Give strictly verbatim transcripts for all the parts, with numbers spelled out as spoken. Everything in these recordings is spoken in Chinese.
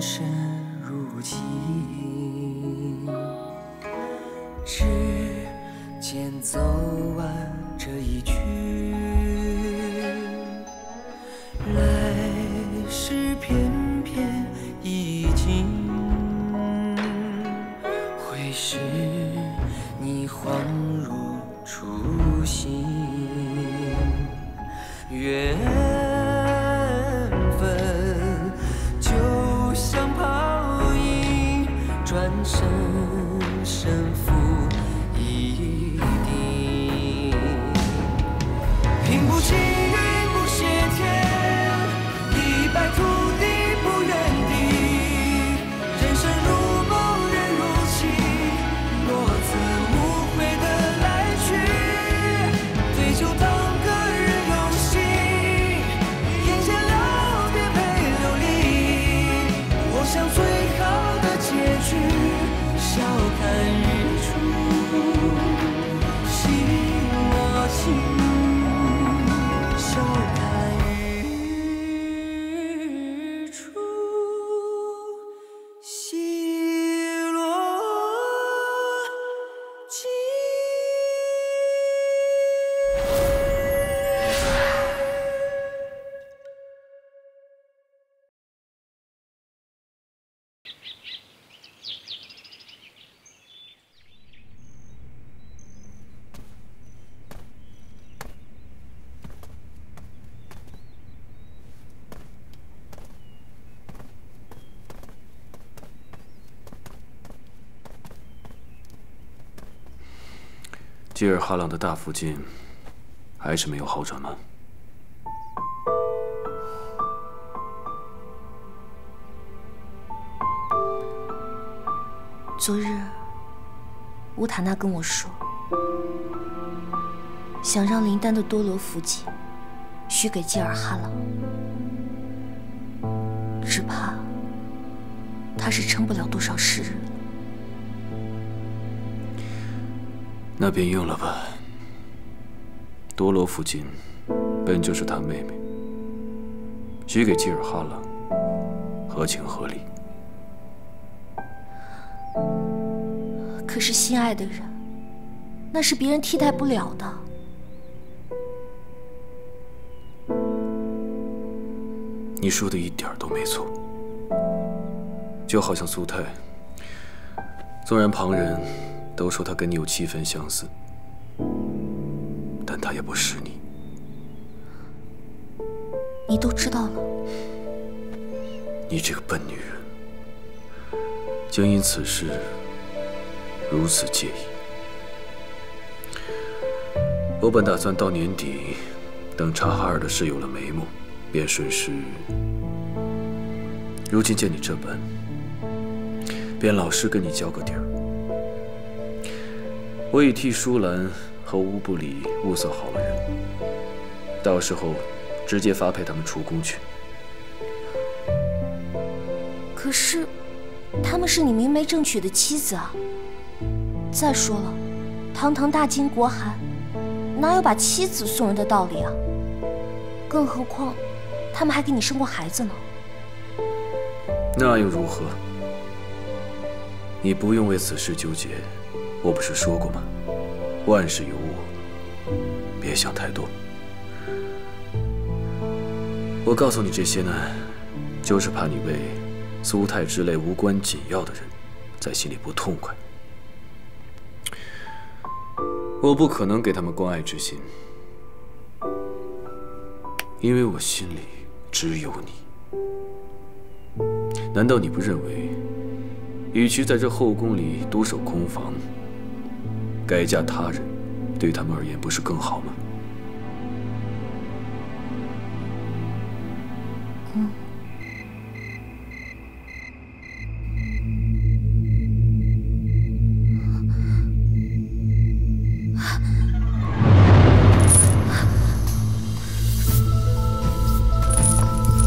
深入记忆，指尖走完这一曲，来世偏偏已尽，回时你恍如初心，缘。 深深付一滴，平步青云不谢天，一败涂地不怨敌。人生如梦，人如棋，落子无悔的来去，对酒当歌，人有心，眼前了别悲流离。我想最好的结局。 笑看日出，心我情，笑看日出，西落尽。基尔哈朗的大附近还是没有好转吗？昨日，乌塔娜跟我说，想让林丹的多罗福晋许给基尔哈朗，只怕他是撑不了多少时日了。 那便用了吧。多罗福晋本就是他妹妹，许给基尔哈朗，合情合理。可是心爱的人，那是别人替代不了的。你说的一点都没错，就好像苏泰，纵然旁人。 都说他跟你有七分相似，但他也不是你。你都知道了。你这个笨女人，竟因此事如此介意。我本打算到年底，等察哈尔的事有了眉目，便顺势。如今见你这般，便老实跟你交个底儿。 我已替舒兰和乌布里物色好了人，到时候直接发配他们出宫去。可是，他们是你明媒正娶的妻子啊！再说了，堂堂大金国汗，哪有把妻子送人的道理啊？更何况，他们还给你生过孩子呢。那又如何？你不用为此事纠结。 我不是说过吗？万事由我，别想太多。我告诉你这些呢，就是怕你为苏泰之类无关紧要的人，在心里不痛快。我不可能给他们关爱之心，因为我心里只有你。难道你不认为，与其在这后宫里独守空房？ 改嫁他人，对他们而言不是更好吗？嗯。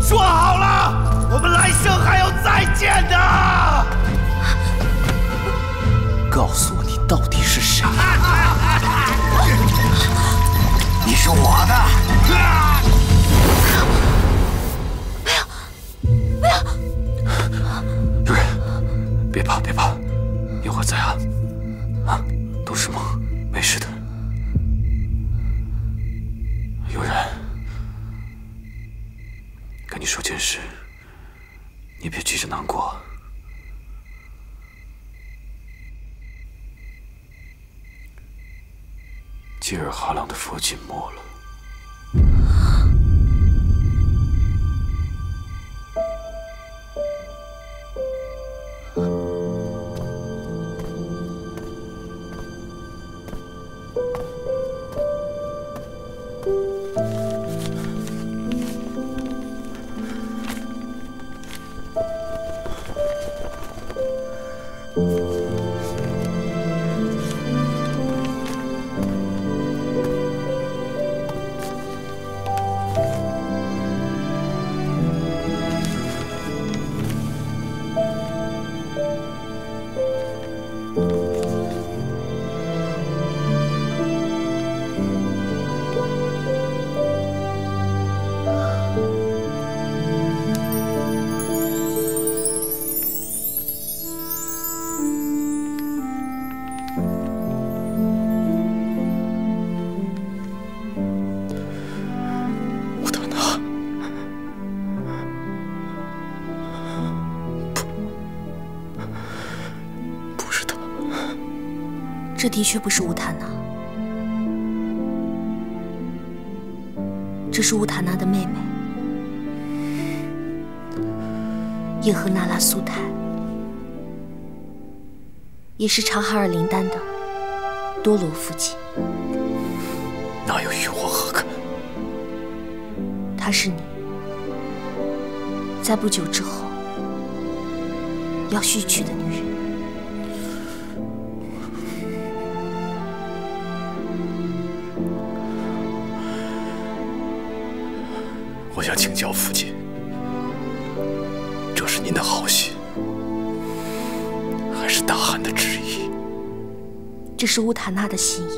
说好了，我们来生还要再见的。告诉我，你到底是谁？ 你是我的！不要，不要！别怕，别怕，一会儿再按。啊，都是梦，没事的。悠然，跟你说件事，你别急着难过。 基尔哈朗的佛紧没了。这的确不是乌塔娜，这是乌塔娜的妹妹叶赫那拉苏泰，也是察哈尔林丹的多罗夫妻。那又与我何干？她是你，在不久之后要续娶的女人。 我想请教父亲，这是您的好心，还是大汗的旨意？这是乌塔娜的心意，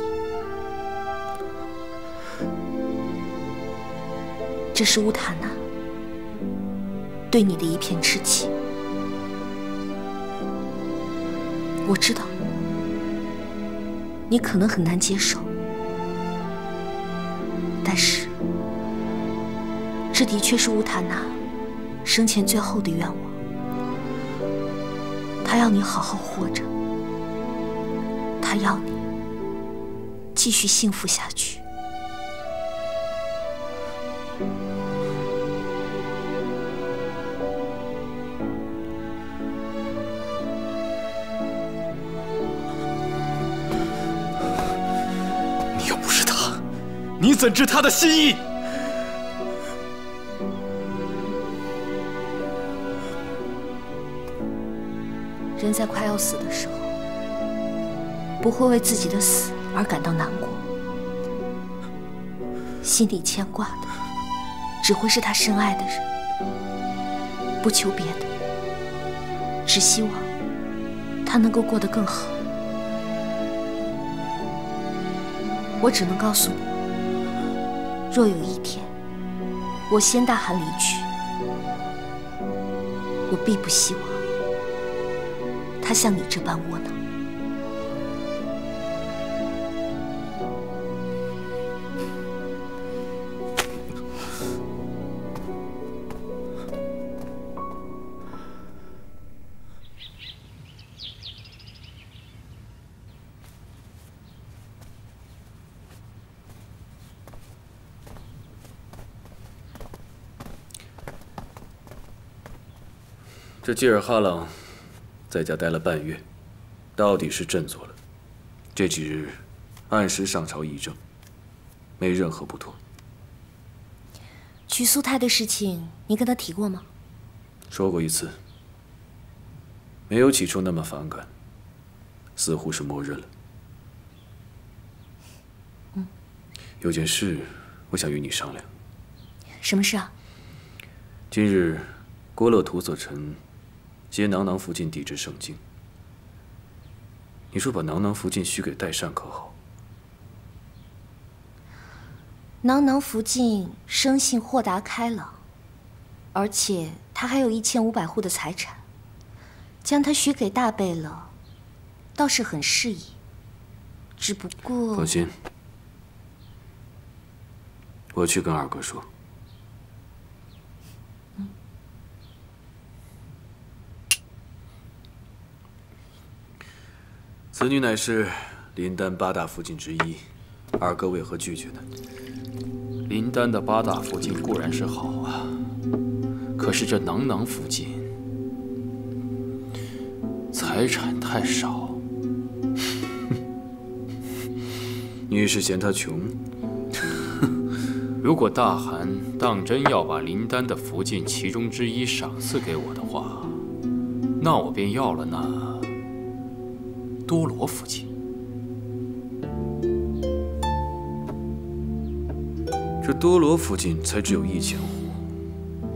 这是乌塔娜对你的一片痴情。我知道，你可能很难接受，但是。 这的确是乌塔娜生前最后的愿望，她要你好好活着，她要你继续幸福下去。你又不是她，你怎知她的心意？ 人在快要死的时候，不会为自己的死而感到难过，心里牵挂的只会是他深爱的人，不求别的，只希望他能够过得更好。我只能告诉你，若有一天我先大汗离去，我必不希望 他像你这般窝囊。这基尔哈朗 在家待了半月，到底是振作了。这几日按时上朝议政，没任何不妥。娶苏泰的事情，你跟他提过吗？说过一次，没有起初那么反感，似乎是默认了。嗯，有件事我想与你商量。什么事啊？今日郭勒图所陈 接囊囊福晋抵制圣经，你说把囊囊福晋许给代善可好？囊囊福晋生性豁达开朗，而且他还有一千五百户的财产，将他许给大贝勒，倒是很适宜。只不过……放心，我去跟二哥说。 此女乃是林丹八大福晋之一，二哥为何拒绝呢？林丹的八大福晋固然是好啊，可是这囊囊福晋，财产太少。你是嫌他穷？如果大汗当真要把林丹的福晋其中之一赏赐给我的话，那我便要了那。 多罗福晋，这多罗福晋才只有一千五，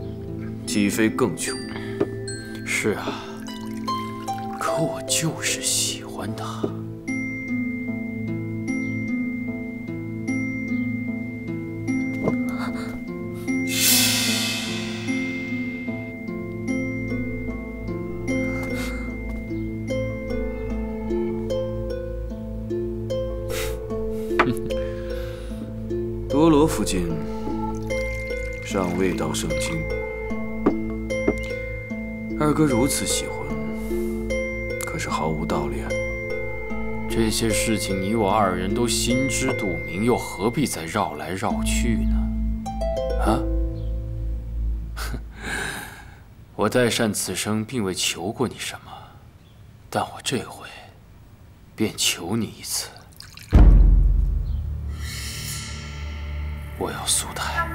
季飞更穷。是啊，可我就是喜欢他。父亲尚未到盛京，二哥如此喜欢，可是毫无道理啊。这些事情你我二人都心知肚明，又何必再绕来绕去呢？啊！我代善此生并未求过你什么，但我这回便求你一次。 我要苏台，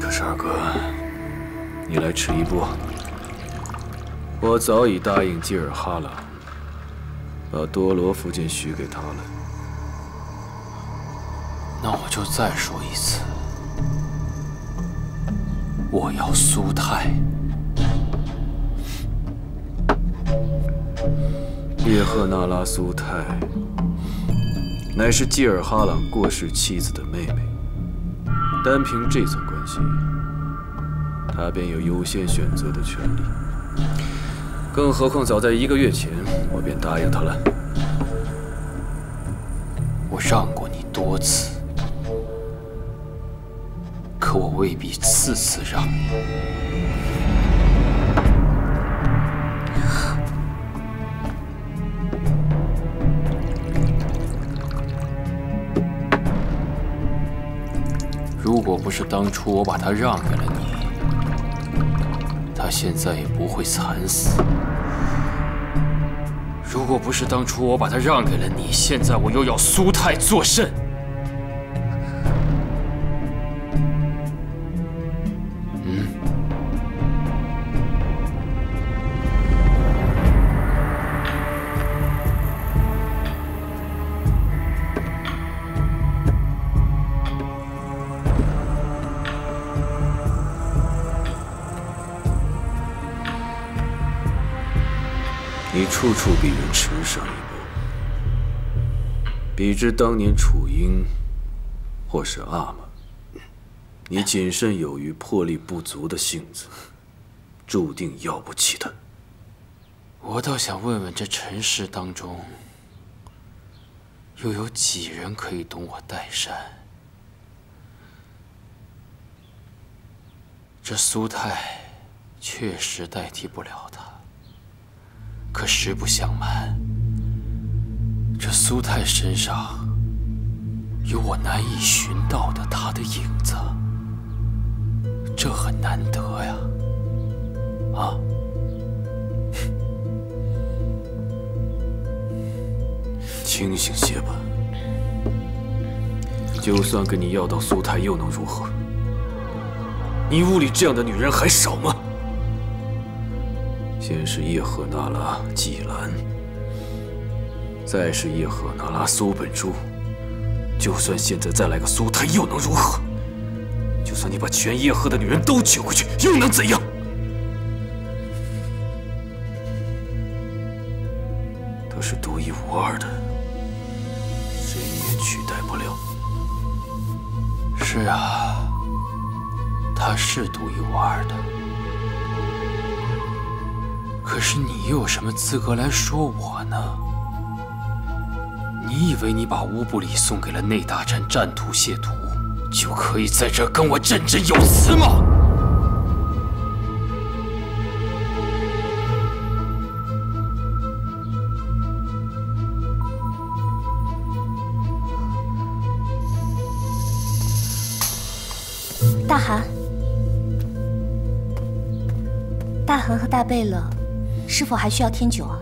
可是二哥，你来迟一步。我早已答应基尔哈朗，把多罗福晋许给他了。那我就再说一次，我要苏台。叶赫那拉苏泰。 乃是季尔哈朗过世妻子的妹妹，单凭这层关系，他便有优先选择的权利。更何况，早在一个月前，我便答应他了。我让过你多次，可我未必次次让你。 如果不是当初我把他让给了你，他现在也不会惨死。如果不是当初我把他让给了你，现在我又要苏泰作甚？嗯，处处比人迟上一步，比之当年楚英或是阿玛，你谨慎有余、魄力不足的性子，注定要不起他。我倒想问问，这尘世当中，又有几人可以懂我代善？这苏泰确实代替不了他。 可实不相瞒，这苏泰身上有我难以寻到的他的影子，这很难得呀！啊！清醒些吧，就算跟你要到苏泰，又能如何？你屋里这样的女人还少吗？ 先是叶赫那拉季兰，再是叶赫那拉苏本珠，就算现在再来个苏泰，又能如何？就算你把全叶赫的女人都娶回去，又能怎样？她是独一无二的，谁也取代不了。是啊，她是独一无二的。可是你又有什么资格来说我呢？你以为你把乌布里送给了内大臣占图谢图，就可以在这跟我振振有词吗？大汗，大汗和大贝勒，是否还需要添酒啊？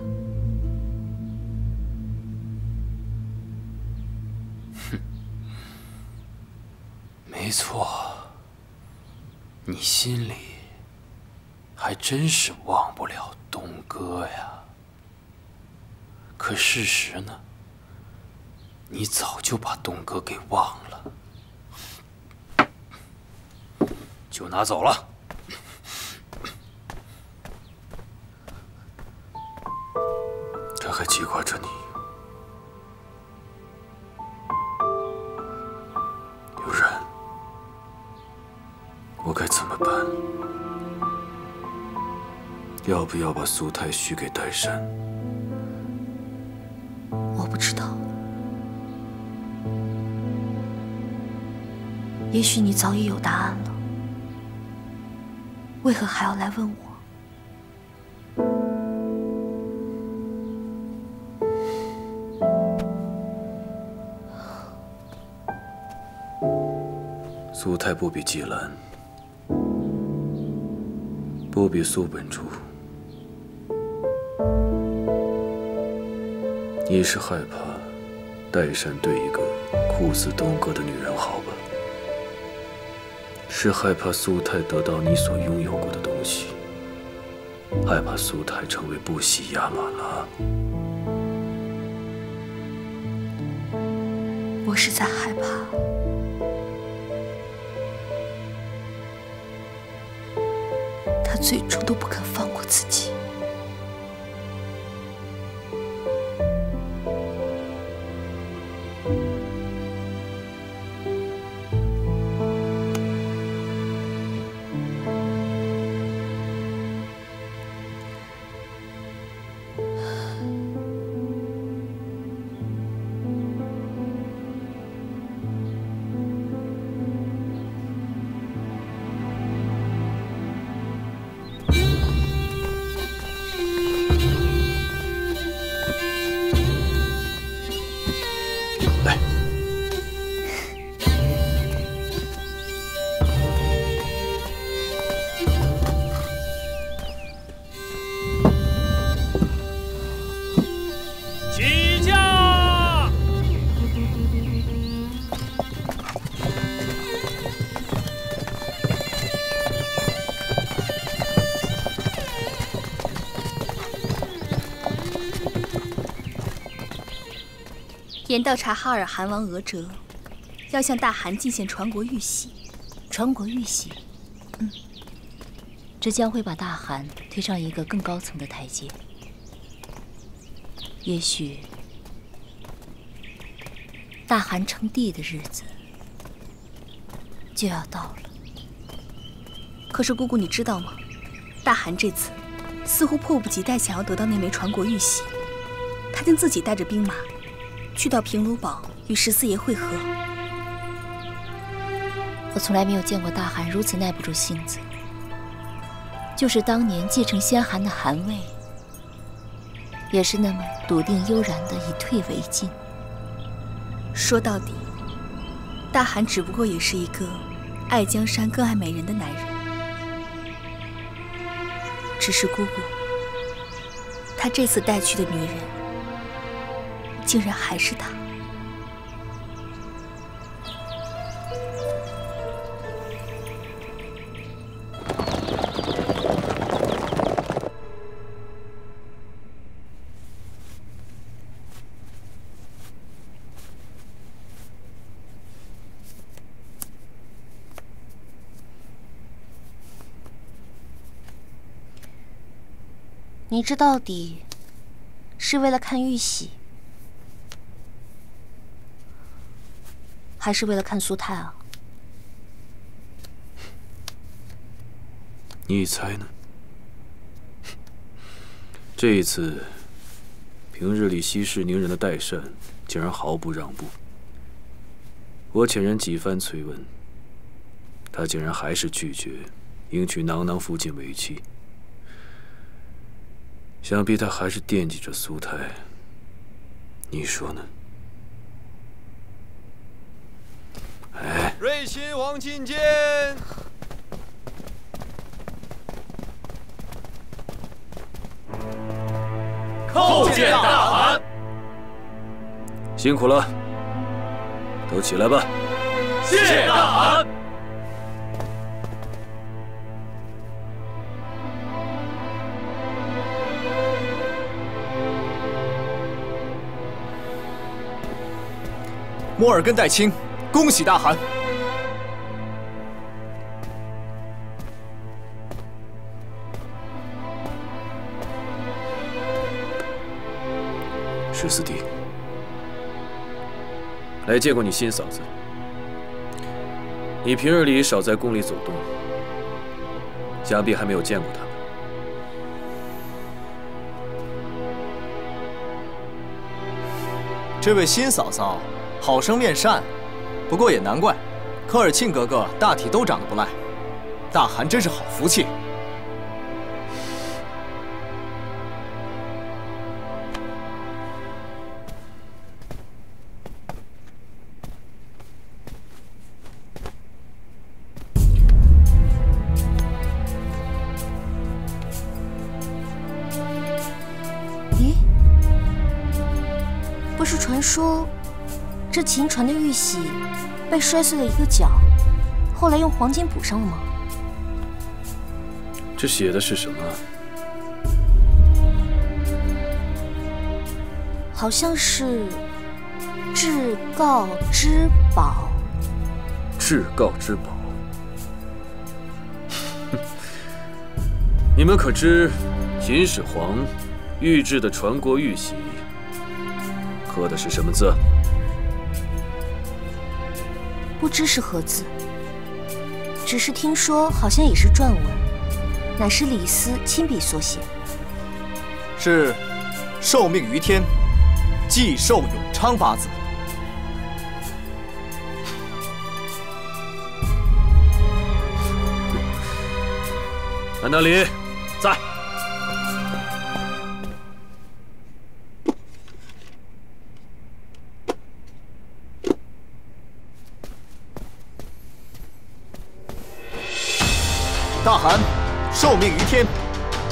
没错，你心里还真是忘不了东哥呀。可事实呢？你早就把东哥给忘了，就拿走了。这还记挂着你。 我该怎么办？要不要把苏太许给戴珊？我不知道。也许你早已有答案了，为何还要来问我？ 苏太不比季兰，不比苏本珠，你是害怕戴珊对一个酷似东哥的女人好吧？是害怕苏太得到你所拥有过的东西，害怕苏太成为不喜亚马拉。我是在害怕。 最终都不肯放过自己。严道察哈尔汗王额哲要向大汗进献传国玉玺，传国玉玺，嗯，这将会把大汗推上一个更高层的台阶。也许，大汗称帝的日子就要到了。可是姑姑，你知道吗？大汗这次似乎迫不及待想要得到那枚传国玉玺，他竟自己带着兵马。 去到平卢堡与十四爷会合，我从来没有见过大汗如此耐不住性子。就是当年继承先汗的汗位，也是那么笃定悠然的以退为进。说到底，大汗只不过也是一个爱江山更爱美人的男人。只是姑姑，他这次带去的女人。 竟然还是他！你这到底是为了看玉玺？ 还是为了看苏太啊？你猜呢？这一次，平日里息事宁人的代善竟然毫不让步。我遣人几番催问，他竟然还是拒绝迎娶囊囊福晋为妻。想必他还是惦记着苏台，你说呢？ 哎，瑞亲王觐见。叩见大汗。辛苦了，都起来吧。谢大汗。摩尔根代卿。 恭喜大汗！十四弟，来见过你新嫂子。你平日里少在宫里走动，想必还没有见过她。 这位新嫂嫂，好生恋善。 不过也难怪，科尔沁格格大体都长得不赖，大汗真是好福气。咦，不是传说？ 这秦船的玉玺被摔碎了一个角，后来用黄金补上了吗？这写的是什么？好像是“至高之宝”。至高之宝，你们可知秦始皇御制的传国玉玺刻的是什么字？ 不知是何字，只是听说好像也是篆文，乃是李斯亲笔所写。是“受命于天，既寿永昌”八字。安德里，在。大汗受命于天，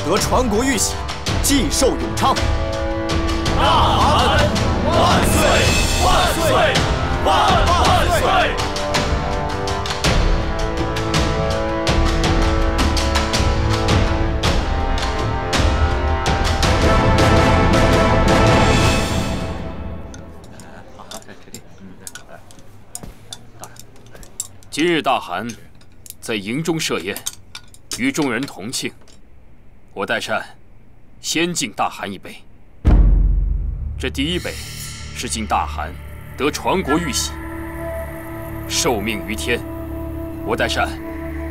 得传国玉玺，既寿永昌。大汗万岁万岁万万岁！今日大汗在营中设宴。 与众人同庆，我代善先敬大汗一杯。这第一杯是敬大汗得传国玉玺，受命于天。我代善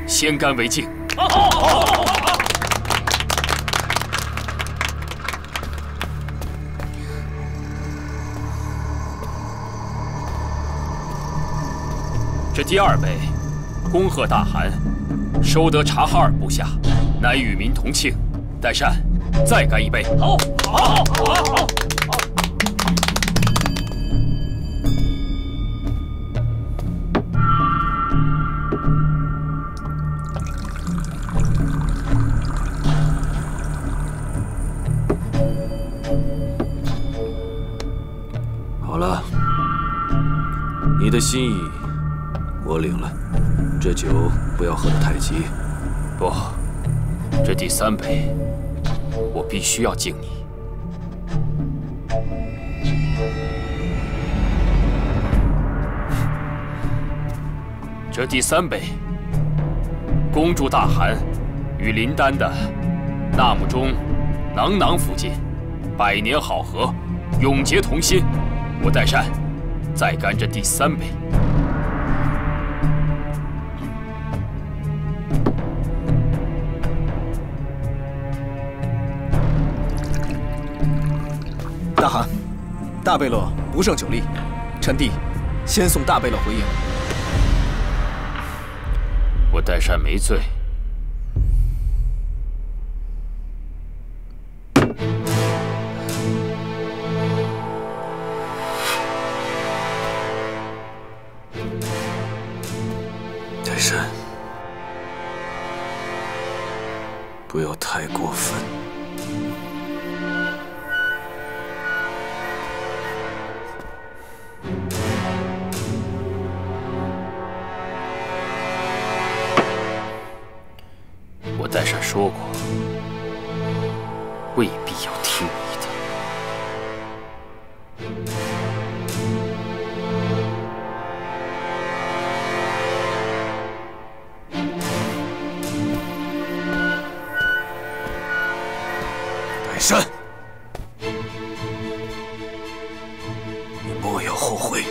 先干为敬。好，好，好，好，好。这第二杯，恭贺大汗。 收得察哈尔部下，乃与民同庆。代善，再干一杯！好，好，好，好，好。好了，你的心意我领了。 这酒不要喝得太急，不，这第三杯我必须要敬你。这第三杯，恭祝大汗与林丹的纳木中囊囊福晋百年好合，永结同心。我代善再干这第三杯。大汗，大贝勒不胜酒力，臣弟先送大贝勒回营。我代善没罪。 不要太过分。我代善说过，未必要听你的。神，你莫要后悔。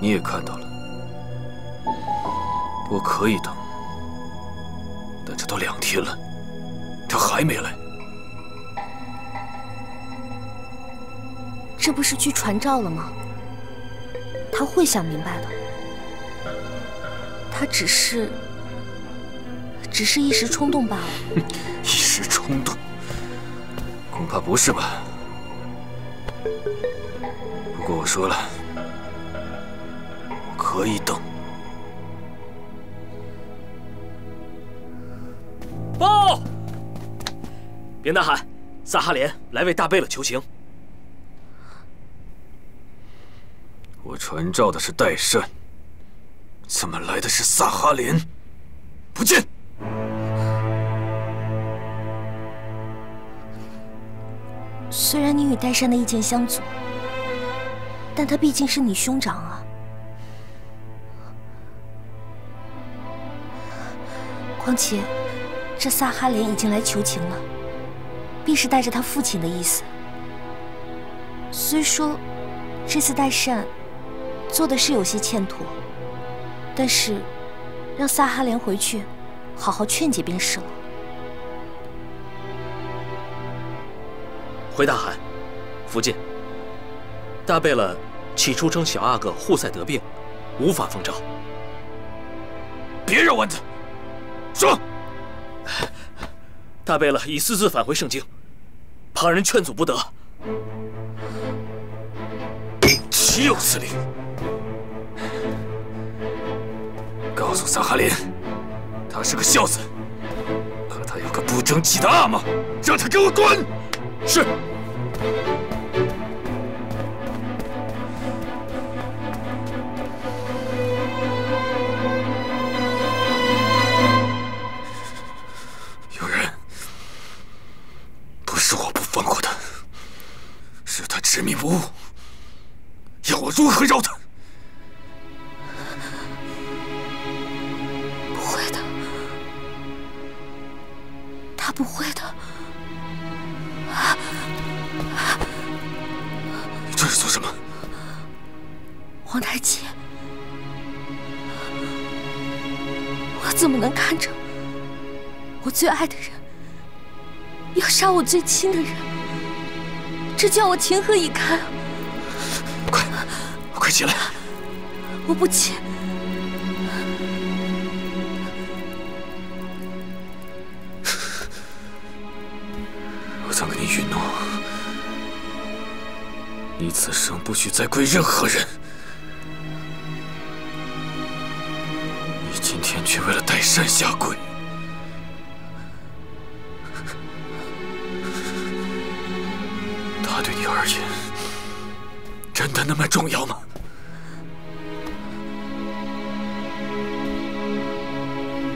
你也看到了，我可以等，但这都两天了，他还没来。这不是去传召了吗？他会想明白的。他只是，只是一时冲动罢了。一时冲动，恐怕不是吧？不过我说了。 可以等。报！别呐喊，萨哈连来为大贝勒求情。我传召的是代善，怎么来的是萨哈连？不见！虽然你与代善的意见相左，但他毕竟是你兄长啊。 况且，这萨哈连已经来求情了，必是带着他父亲的意思。虽说这次代善做的是有些欠妥，但是让萨哈连回去好好劝解便是了。回大汗，福晋，大贝勒起初称小阿哥护赛得病，无法奉召。别绕弯子！ 说，大贝勒已私自返回圣京，旁人劝阻不得。岂有此理！告诉萨哈林，他是个孝子，可他有个不争气的阿玛，让他给我滚！是。 执迷不悟，要我如何饶他？不会的，他不会的。你这是做什么？皇太极，我怎么能看着我最爱的人要杀我最亲的人？ 这叫我情何以堪！快，快起来！我不起。我曾给你允诺，你此生不许再归任何人。你今天却为了代善下跪。的那么重要吗？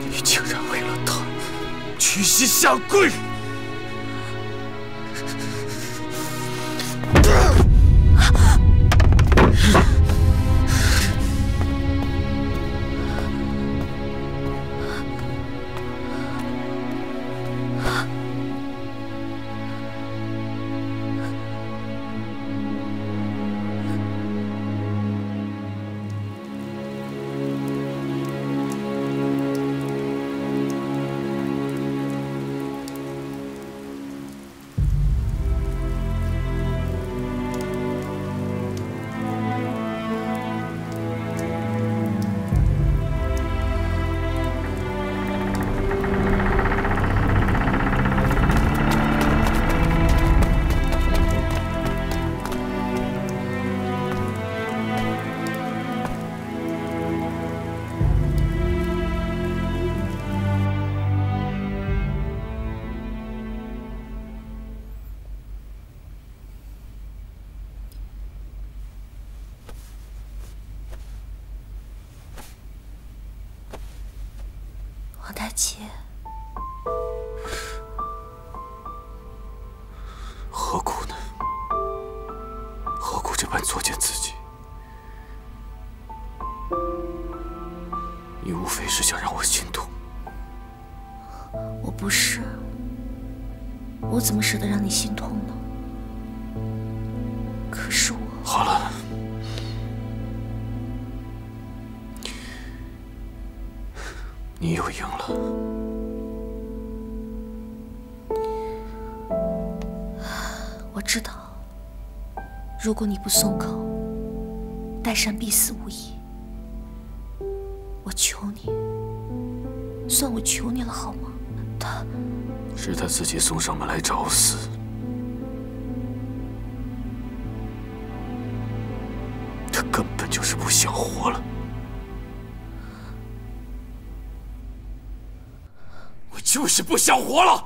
你竟然为了他屈膝下跪！ 怎么舍得让你心痛呢？可是我……好了，你又赢了。我知道，如果你不松口，代善必死无疑。我求你，算我求你了，好吗？他。 是他自己送上门来找死。他根本就是不想活了。我就是不想活了。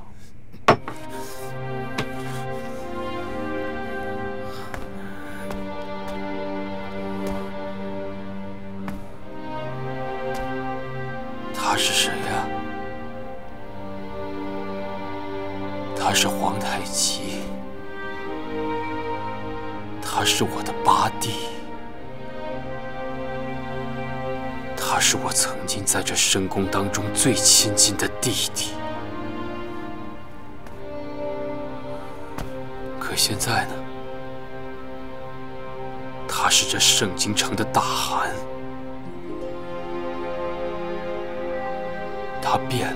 他是谁呀？ 他是皇太极，他是我的八弟，他是我曾经在这深宫当中最亲近的弟弟。可现在呢？他是这盛京城的大汗，他变了。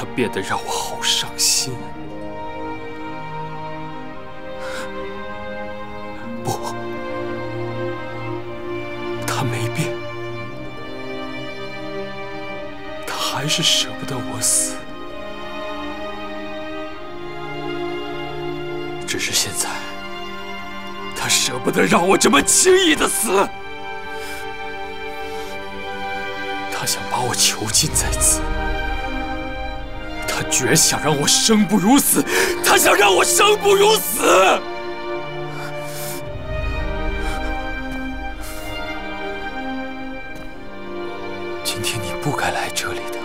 他变得让我好伤心。不，他没变，他还是舍不得我死。只是现在，他舍不得让我这么轻易的死，他想把我囚禁在此。 他绝想让我生不如死，他想让我生不如死。今天你不该来这里的，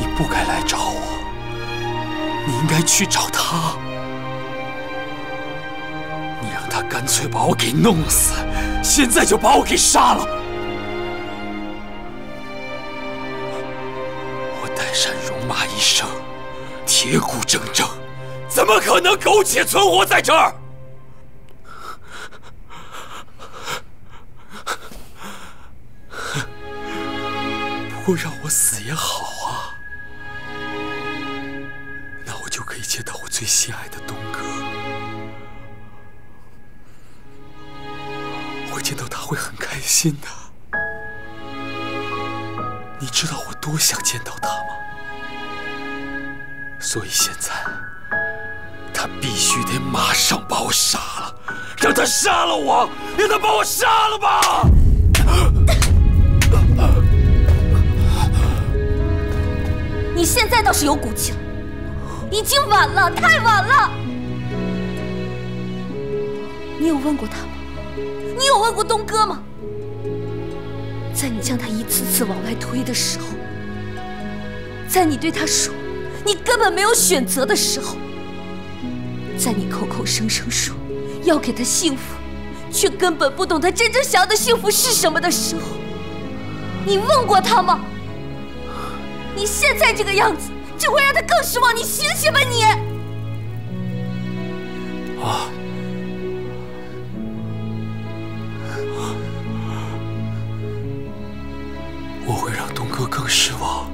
你不该来找我，你应该去找他。你让他干脆把我给弄死，现在就把我给杀了。 铁骨铮铮，怎么可能苟且存活在这儿？不过让我死也好啊，那我就可以见到我最心爱的东哥，我见到他会很开心的。你知道我多想见到他吗？ 所以现在，他必须得马上把我杀了，让他杀了我，让他把我杀了吧！你现在倒是有骨气了，已经晚了，太晚了。你有问过他吗？你有问过东哥吗？在你将他一次次往外推的时候，在你对他说你根本没有选择的时候，在你口口声声说要给他幸福，却根本不懂他真正想要的幸福是什么的时候，你问过他吗？你现在这个样子，只会让他更失望。你醒醒吧你！啊！我会让东哥更失望。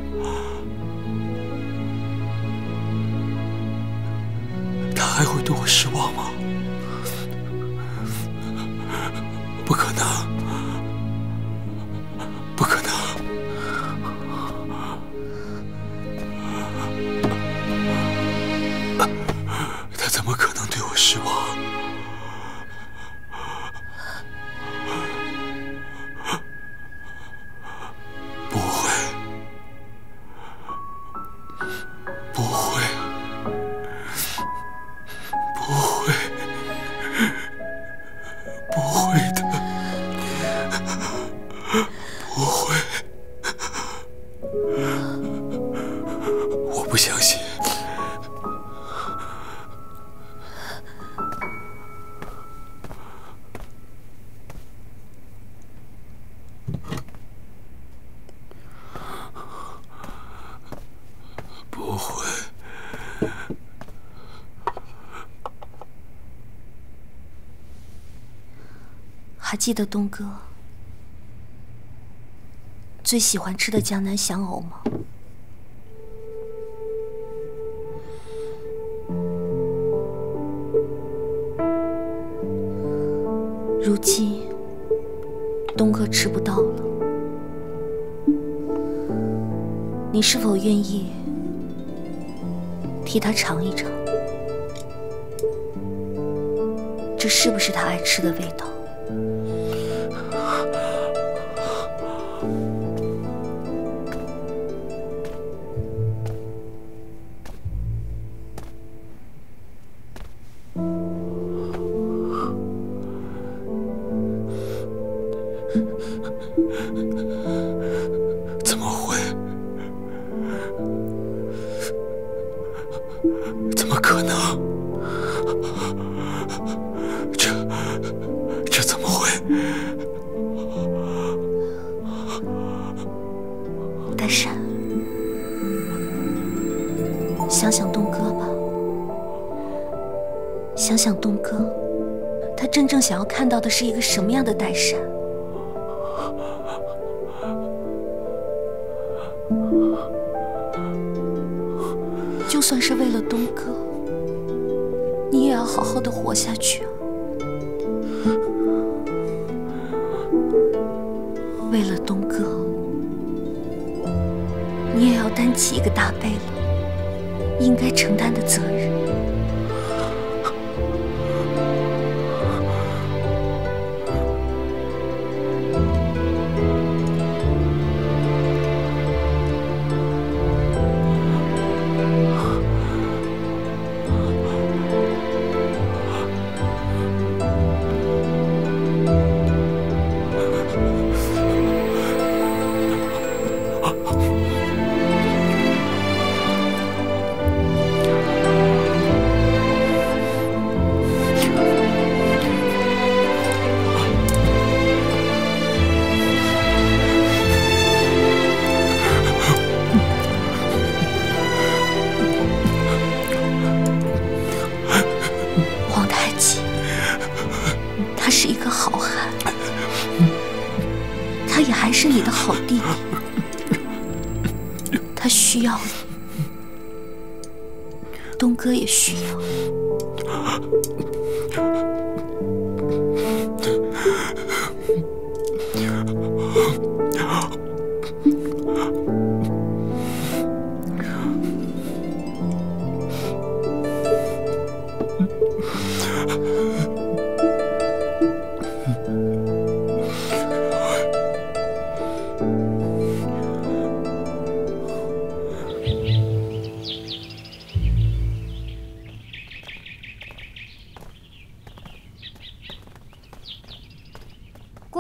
他还会对我失望吗？不可能！ 记得东哥最喜欢吃的江南香藕吗？如今东哥吃不到了，你是否愿意替他尝一尝？这是不是他爱吃的味道？ 是一个什么样的代闪？就算是为了东哥，你也要好好的活下去啊！为了东哥，你也要担起一个大背了应该承担的责任。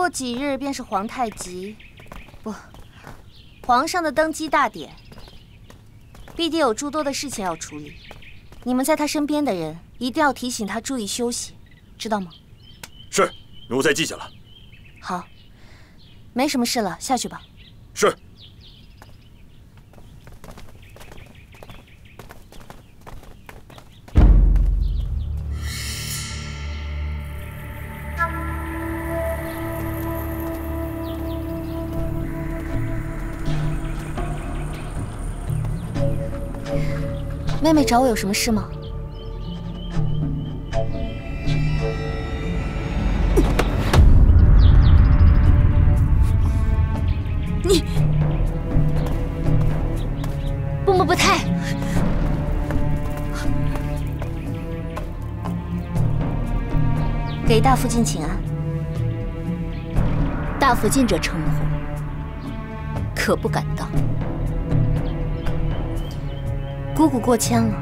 过几日便是皇太极，不，皇上的登基大典，必定有诸多的事情要处理。你们在他身边的人一定要提醒他注意休息，知道吗？是，奴才记下了。好，没什么事了，下去吧。是。 妹妹找我有什么事吗？你，不不不太，给大福晋请安。大福晋这称呼，可不敢当。 姑姑过谦了。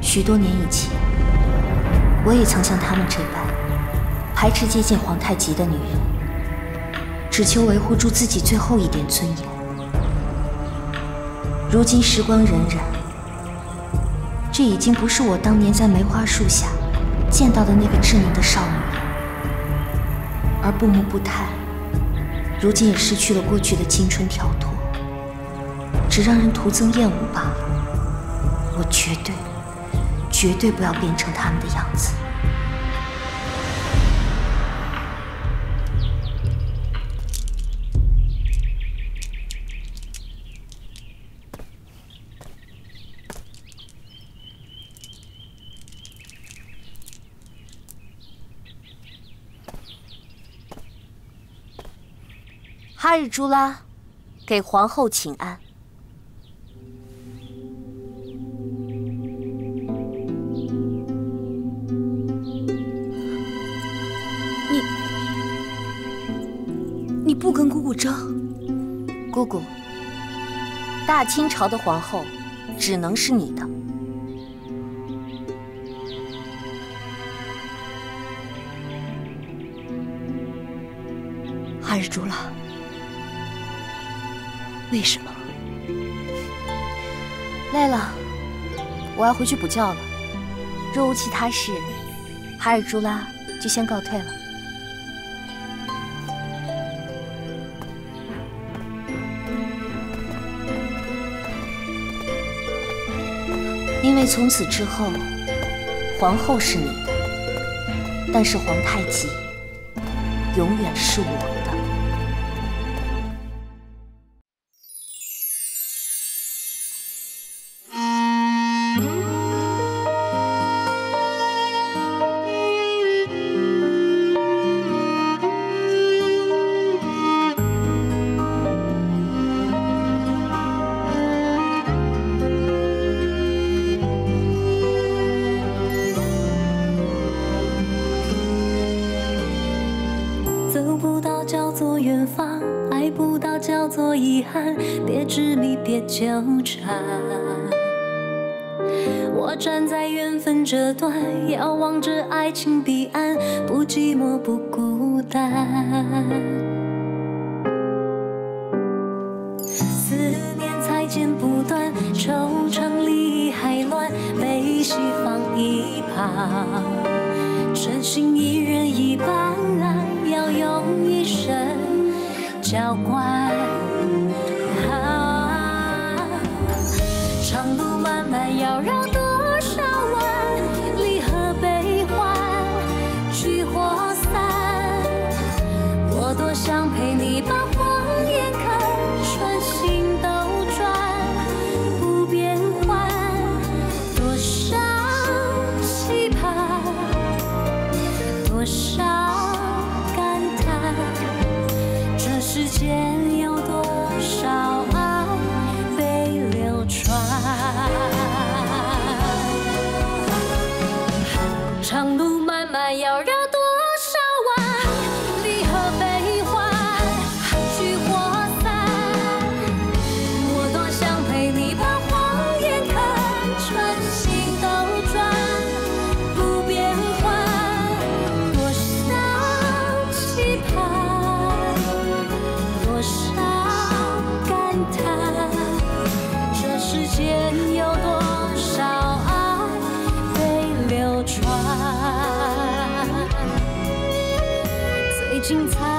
许多年以前，我也曾像他们这般，排斥接近皇太极的女人，只求维护住自己最后一点尊严。如今时光荏苒，这已经不是我当年在梅花树下见到的那个稚嫩的少女了，而布木布泰。 如今也失去了过去的青春跳脱，只让人徒增厌恶罢了。我绝对、绝对不要变成他们的样子。哈日朱拉，给皇后请安。你，你不跟姑姑争？姑姑，大清朝的皇后，只能是你的。 哈日朱拉，为什么？累了，我要回去补觉了。若无其他事，哈日朱拉就先告退了。因为从此之后，皇后是你的，但是皇太极永远是我。 纠缠，我站在缘分这端，遥望着爱情彼岸，不寂寞不孤单。思念裁剪不断，愁肠里还乱，悲喜放一旁，真心一人一半，要用一生浇灌。 要绕多少弯，离合悲欢，聚或散。我多想陪你把谎言看穿，心兜转，不变换。多少期盼，多少感叹，这世间有多少爱被流传。 长路漫漫，要绕多少弯？离合悲欢，聚或散。我多想陪你把谎言看穿，心兜转。间有多少爱被流传？最精彩。